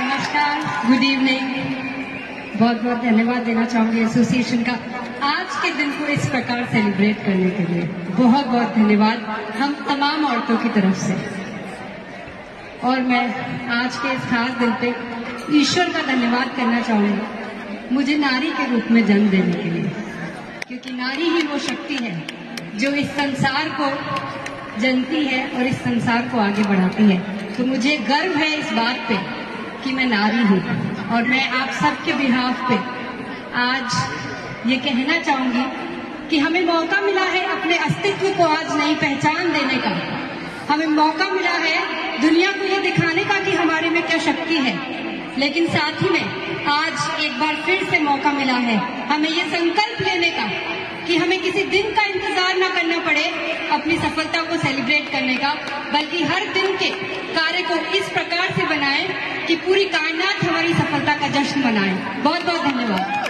नमस्कार, good evening. बहुत बहुत धन्यवाद देना चाहूँगी एसोसिएशन का आज के दिन को इस प्रकार सेलिब्रेट करने के लिए। बहुत बहुत धन्यवाद हम तमाम औरतों की तरफ से। और मैं आज के इस खास दिन पे ईश्वर का धन्यवाद करना चाहूँगी मुझे नारी के रूप में जन्म देने के लिए, क्योंकि नारी ही वो शक्ति है जो इस संसार को जनती है और इस संसार को आगे बढ़ाती है। तो मुझे गर्व है इस बात पे कि मैं नारी हूँ। और मैं आप सबके बिहाफ पे आज ये कहना चाहूँगी कि हमें मौका मिला है अपने अस्तित्व को आज नई पहचान देने का। हमें मौका मिला है दुनिया को ये दिखाने का कि हमारे में क्या शक्ति है। लेकिन साथ ही में आज एक बार फिर से मौका मिला है हमें ये संकल्प लेने का कि हमें किसी दिन का इंतजार ना करना पड़े अपनी सफलता को सेलिब्रेट करने का, बल्कि हर दिन के कार्य को इस प्रकार से बनाएं कि पूरी कायनात हमारी सफलता का जश्न मनाए। बहुत बहुत धन्यवाद।